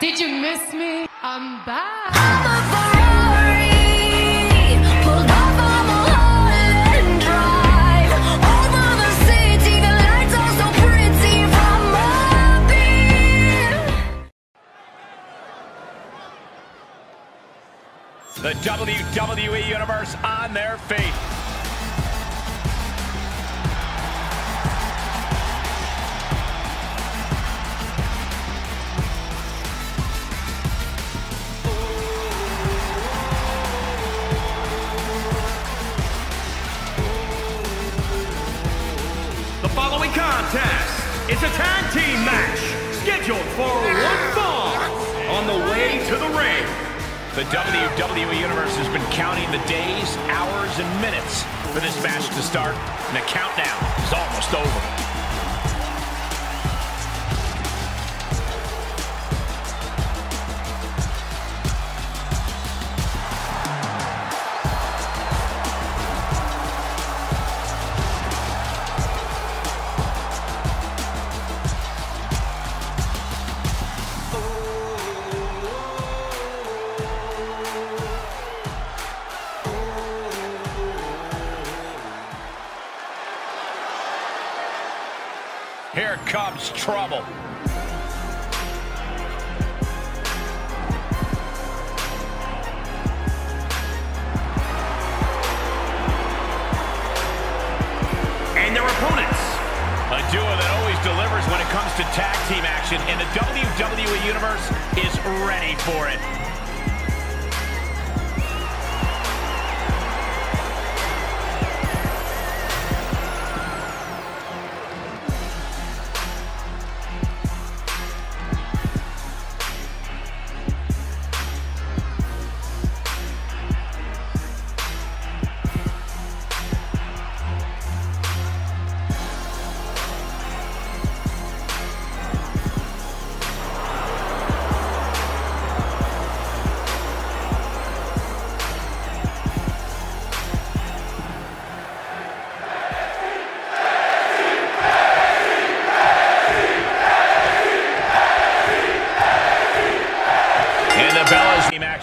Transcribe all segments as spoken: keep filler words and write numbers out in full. Did you miss me? I'm back. I'm a Ferrari, pulled off on the Holland Drive. Over the city, the lights are so pretty from my beam. The W W E Universe on their feet. Following contest, it's a tag team match scheduled for one fall. On the way to the ring, the W W E Universe has been counting the days, hours, and minutes for this match to start, and the countdown is almost over. Here comes trouble. And their opponents, a duo that always delivers when it comes to tag team action, and the W W E Universe is ready for it.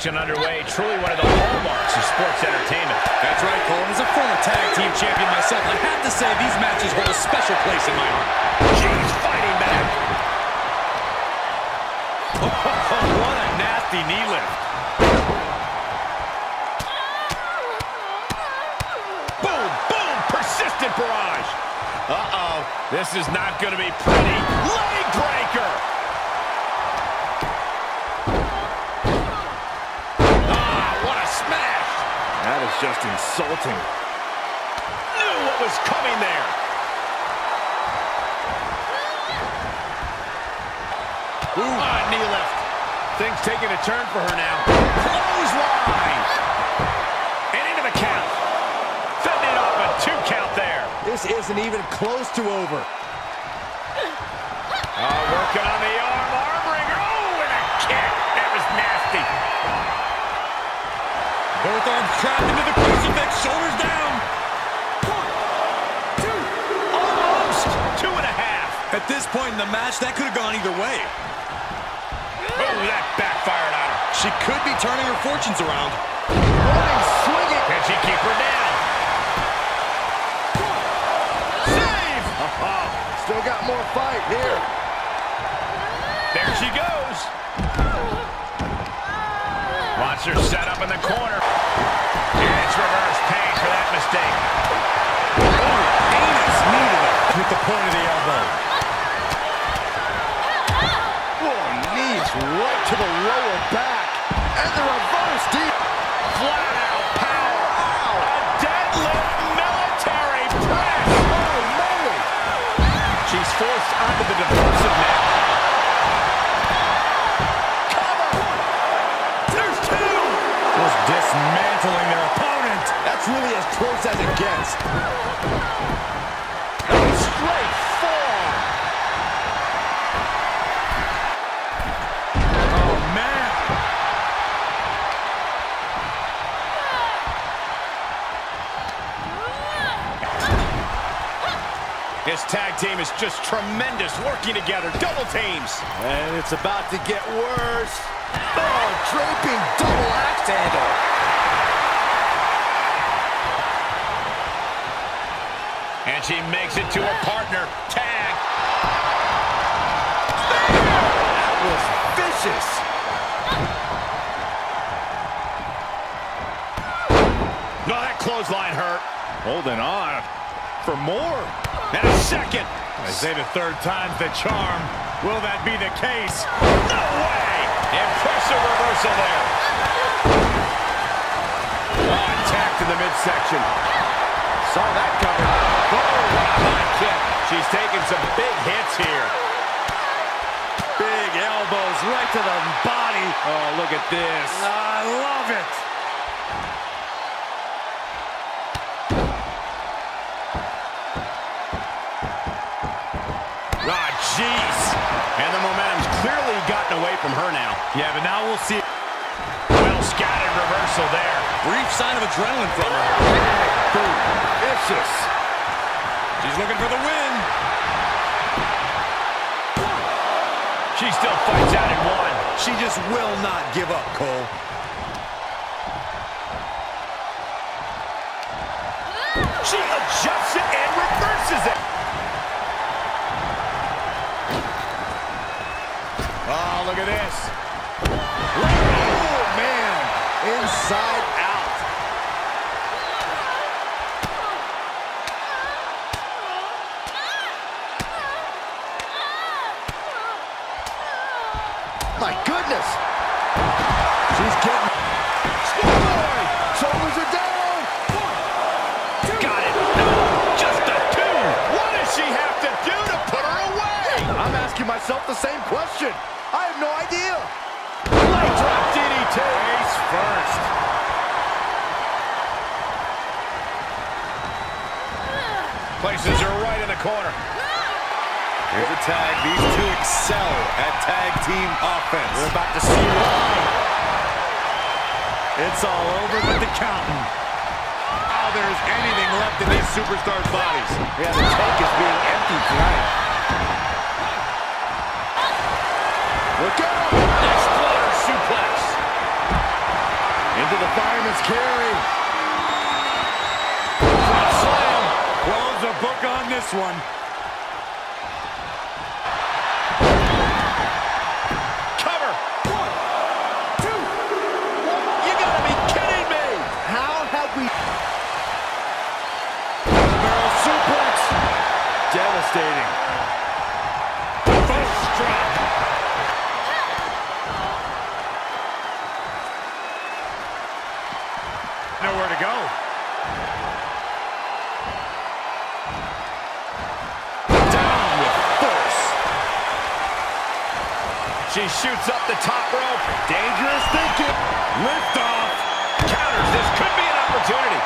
Underway, truly one of the hallmarks of sports entertainment. That's right, Cole. As a former tag team champion myself, I have to say these matches hold a special place in my heart. She's fighting back. Oh, what a nasty knee lift. Boom, boom, persistent barrage. Uh-oh, this is not going to be pretty. Leg breaker. That is just insulting. Knew what was coming there. Ooh, ah, knee lift. Things taking a turn for her now. Clothesline. And into the count. Fending it off a two count there. This isn't even close to over. Oh, working on the arm. Arm ringer. Oh, and a kick. That was nasty. Both arms trapped into the crucifix, shoulders down. One, two, almost two and a half. At this point in the match, that could have gone either way. Oh, that backfired on her. She could be turning her fortunes around. Running, swinging. Can she keep her down? One, save. Still got more fight here. There she goes. Watch her set up in the corner. Yeah, it's reverse pain for that mistake. Oh, heinous knee to the with the point of the elbow. Oh, knees right to the lower back. And the reverse deep. Flat out power. Ow. A deadlift military press. Oh, moly. She's forced onto the defensive now. Dismantling their opponent. That's really as close as it gets. And straight forward. Oh, man. Is this tag team is just tremendous working together. Double teams. And it's about to get worse. Oh, draping double axe handle. And she makes it to her partner. Tag. That was vicious. No, that clothesline hurt. Holding on for more. And a second. I say the third time's the charm. Will that be the case? No way! Impressive reversal there. Oh, attack to the midsection. Saw that coming. Oh, what a high kick. She's taking some big hits here. Big elbows right to the body. Oh, look at this. I love it. Ah, jeez. And the momentum's clearly gotten away from her now. Yeah, but now we'll see. Well scattered reversal there. Brief sign of adrenaline from her. Boom. Vicious. She's looking for the win. She still fights out in one. She just will not give up, Cole. She adjusts it and reverses it. Oh, look at this. Oh, man. Inside out. My goodness. She's getting... Scored! Shoulders are down. One, got it. No, just a two. What does she have to do to put her away? I'm asking myself the same question. I have no idea. Light drop D D T. Face first. Places her right in the corner. Here's a tag. These two excel at tag team offense. We're about to see why. It's all over with the counting. Now there's anything left in these superstars' bodies. Yeah, the tank is being emptied tonight. Look out! Exploder suplex. Into the fireman's carry. Front slam. Blows the book on this one. Cover. One, two, one. You gotta be kidding me! How have we... Barrel suplex. Devastating. First strike. Nowhere to go. Down with force. She shoots up the top rope. Dangerous thinking. Lift off. Counters. This could be an opportunity.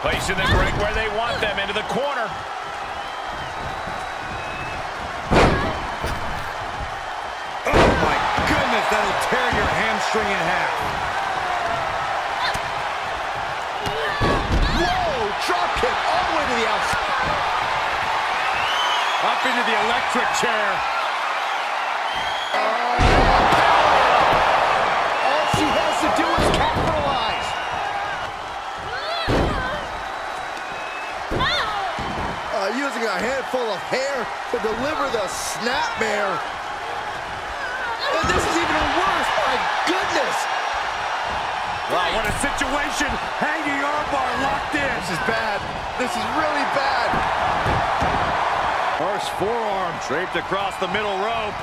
Placing them right where they want them, into the corner. That'll tear your hamstring in half. Whoa! Drop kick all the way to the outside. Up into the electric chair. All she has to do is capitalize. Uh, using a handful of hair to deliver the snapmare. This is even worse, my goodness. Wow, what a situation. Hanging armbar locked in. This is bad. This is really bad. First forearm draped across the middle rope.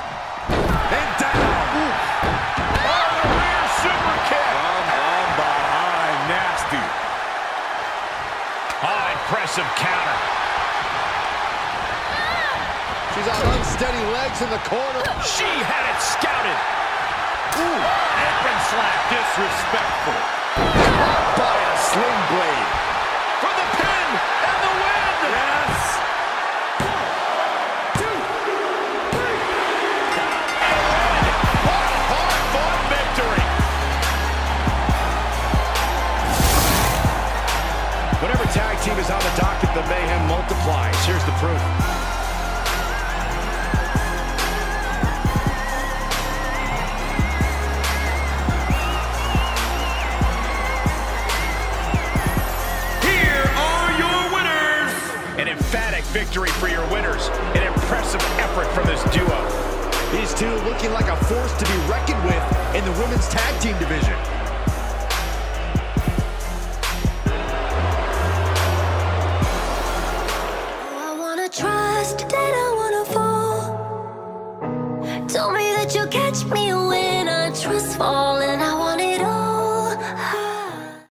And down. Ooh. Oh, the rear super kick. From on behind, nasty. Oh, impressive counter. She's on unsteady legs in the corner. She had it scouted. Ooh, apron slap. Disrespectful. By a sling blade. For the pin and the win. Yes. One, two, three. And win. What a hard-fought victory. tag team is on the docket. The mayhem multiplies. Here's the proof. Here are your winners. An emphatic victory for your winners. An impressive effort from this duo. These two looking like a force to be reckoned with in the women's tag team division. Trust that I